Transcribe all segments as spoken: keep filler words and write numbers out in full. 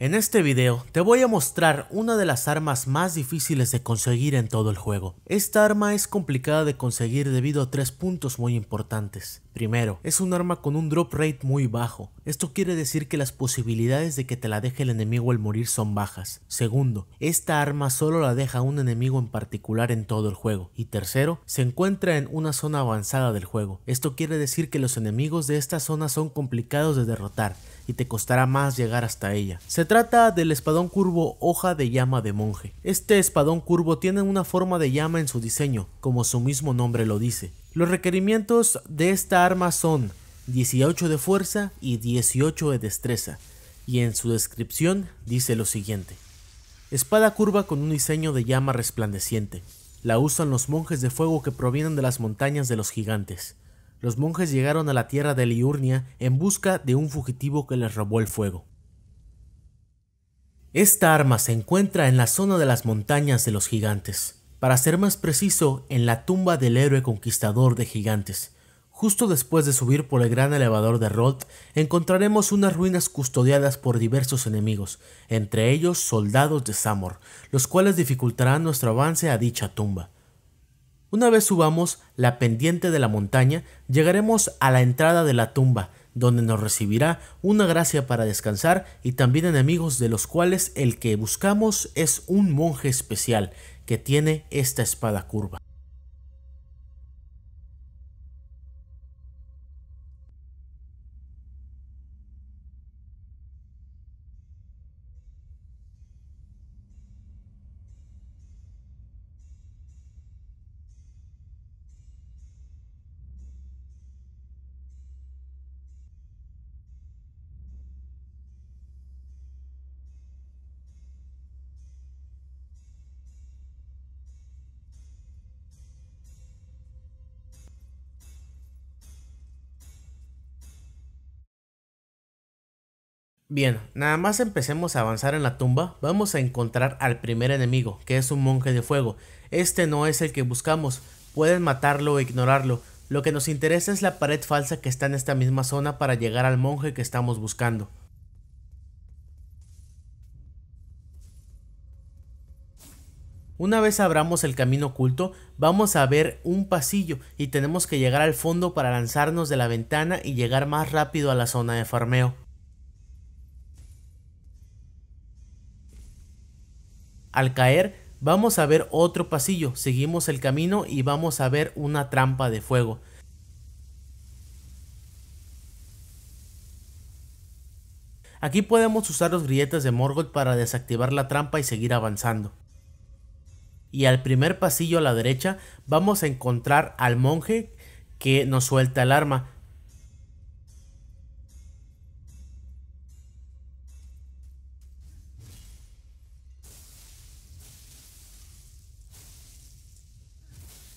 En este video te voy a mostrar una de las armas más difíciles de conseguir en todo el juego. Esta arma es complicada de conseguir debido a tres puntos muy importantes. Primero, es un arma con un drop rate muy bajo. Esto quiere decir que las posibilidades de que te la deje el enemigo al morir son bajas. Segundo, esta arma solo la deja un enemigo en particular en todo el juego. Y tercero, se encuentra en una zona avanzada del juego. Esto quiere decir que los enemigos de esta zona son complicados de derrotar y te costará más llegar hasta ella. Se trata del espadón curvo hoja de llama de monje. Este espadón curvo tiene una forma de llama en su diseño, como su mismo nombre lo dice. Los requerimientos de esta arma son dieciocho de fuerza y dieciocho de destreza, y en su descripción dice lo siguiente: espada curva con un diseño de llama resplandeciente. La usan los monjes de fuego que provienen de las montañas de los gigantes. Los monjes llegaron a la tierra de Liurnia en busca de un fugitivo que les robó el fuego. Esta arma se encuentra en la zona de las montañas de los gigantes. Para ser más preciso, en la tumba del héroe conquistador de gigantes. Justo después de subir por el gran elevador de Roth, encontraremos unas ruinas custodiadas por diversos enemigos, entre ellos soldados de Samor, los cuales dificultarán nuestro avance a dicha tumba. Una vez subamos la pendiente de la montaña, llegaremos a la entrada de la tumba, donde nos recibirá una gracia para descansar y también enemigos, de los cuales el que buscamos es un monje especial que tiene esta espada curva. Bien, nada más empecemos a avanzar en la tumba, vamos a encontrar al primer enemigo, que es un monje de fuego. Este no es el que buscamos, pueden matarlo o ignorarlo. Lo que nos interesa es la pared falsa que está en esta misma zona para llegar al monje que estamos buscando. Una vez abramos el camino oculto, vamos a ver un pasillo y tenemos que llegar al fondo para lanzarnos de la ventana y llegar más rápido a la zona de farmeo. Al caer, vamos a ver otro pasillo, seguimos el camino y vamos a ver una trampa de fuego. Aquí podemos usar los grilletes de Morgoth para desactivar la trampa y seguir avanzando. Y al primer pasillo a la derecha, vamos a encontrar al monje que nos suelta el arma.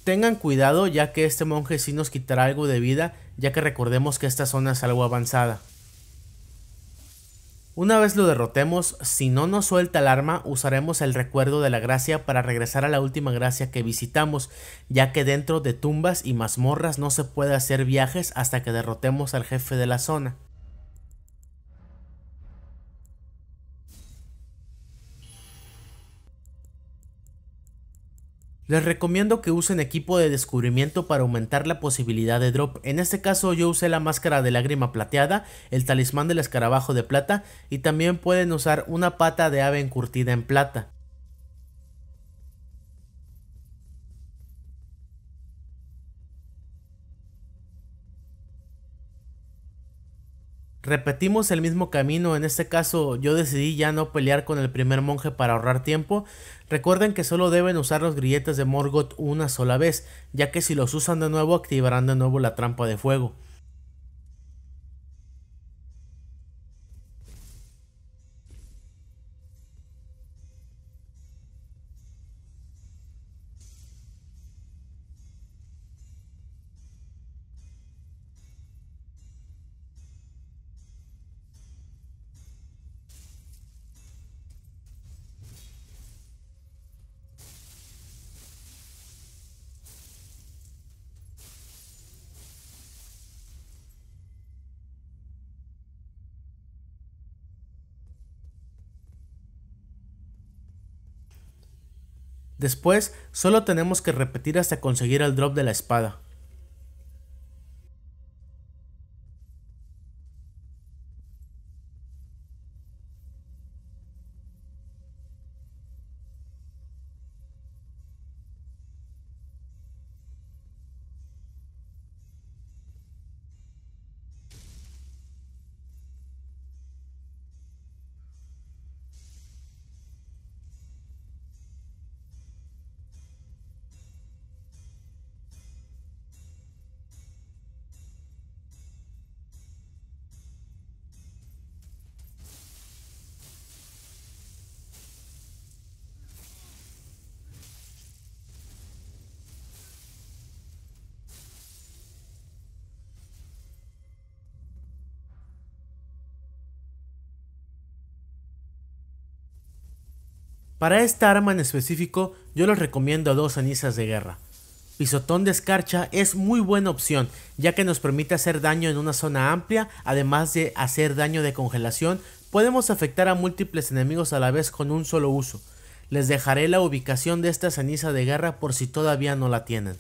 Tengan cuidado, ya que este monje sí nos quitará algo de vida, ya que recordemos que esta zona es algo avanzada. Una vez lo derrotemos, si no nos suelta el arma, usaremos el recuerdo de la gracia para regresar a la última gracia que visitamos, ya que dentro de tumbas y mazmorras no se puede hacer viajes hasta que derrotemos al jefe de la zona. Les recomiendo que usen equipo de descubrimiento para aumentar la posibilidad de drop. En este caso yo usé la máscara de lágrima plateada, el talismán del escarabajo de plata y también pueden usar una pata de ave encurtida en plata. Repetimos el mismo camino, en este caso yo decidí ya no pelear con el primer monje para ahorrar tiempo. Recuerden que solo deben usar los grilletes de Morgoth una sola vez, ya que si los usan de nuevo activarán de nuevo la trampa de fuego. Después, solo tenemos que repetir hasta conseguir el drop de la espada. Para esta arma en específico, yo les recomiendo a dos cenizas de guerra. Pisotón de escarcha es muy buena opción, ya que nos permite hacer daño en una zona amplia, además de hacer daño de congelación, podemos afectar a múltiples enemigos a la vez con un solo uso. Les dejaré la ubicación de esta ceniza de guerra por si todavía no la tienen.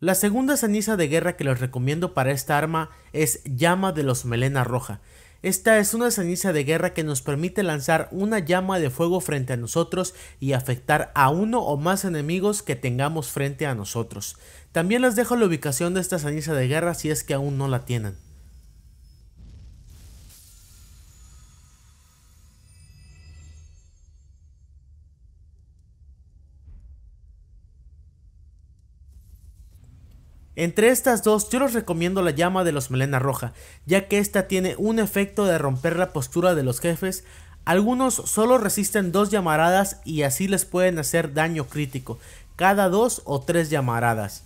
La segunda ceniza de guerra que les recomiendo para esta arma es Llama de los Melena Roja. Esta es una ceniza de guerra que nos permite lanzar una llama de fuego frente a nosotros y afectar a uno o más enemigos que tengamos frente a nosotros. También les dejo la ubicación de esta ceniza de guerra si es que aún no la tienen. Entre estas dos yo les recomiendo la llama de los Melena Roja, ya que esta tiene un efecto de romper la postura de los jefes. Algunos solo resisten dos llamaradas y así les pueden hacer daño crítico, cada dos o tres llamaradas.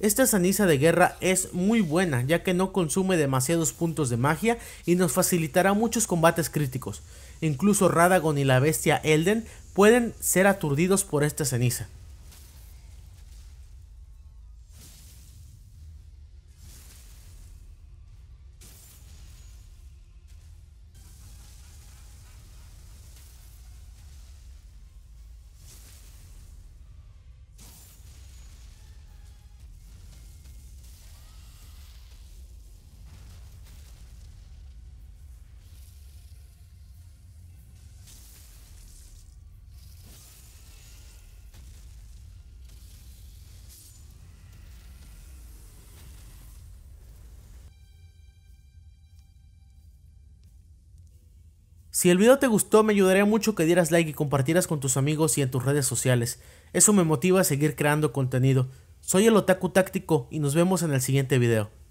Esta ceniza de guerra es muy buena, ya que no consume demasiados puntos de magia y nos facilitará muchos combates críticos. Incluso Radagon y la bestia Elden pueden ser aturdidos por esta ceniza. Si el video te gustó, me ayudaría mucho que dieras like y compartieras con tus amigos y en tus redes sociales. Eso me motiva a seguir creando contenido. Soy el Otaku Táctico y nos vemos en el siguiente video.